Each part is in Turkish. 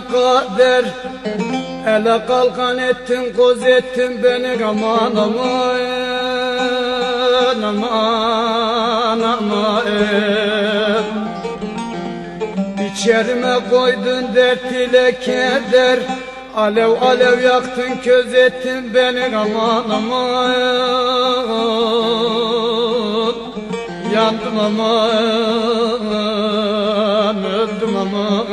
kader. Hele kalkan ettin, koz ettin beni. Aman aman aman aman. İçerime koydun dert ile keder. Alev alev yaktın, köz ettin beni. Aman aman yandım aman, öldüm aman.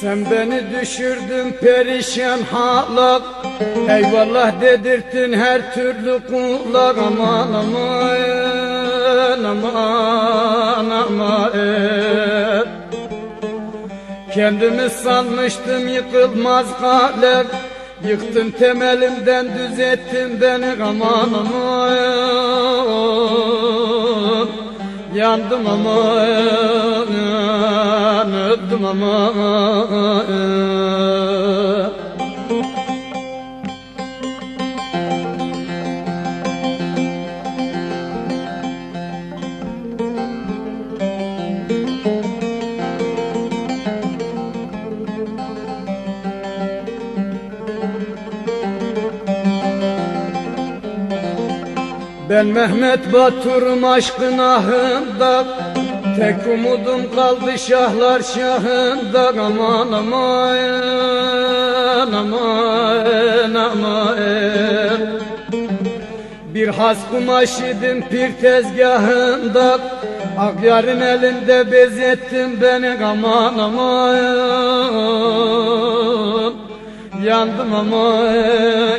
Sen beni düşürdün perişan halak. Eyvallah dedirttin her türlü kulak. Aman aman aman aman. Kendimi sanmıştım yıkılmaz kalem. Yıktın temelimden, düzelttin beni. Aman aman yandım aman, öldüm aman. Ben Mehmet Batur'um aşkın ahında. Tek umudum kaldı şahlar şahında. Aman aman aman aman. Bir has kumaş idim pir tezgahında. Akyarın elinde bezettin beni. Aman aman yandım aman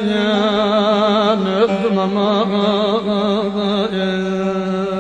yan, öldüm aman.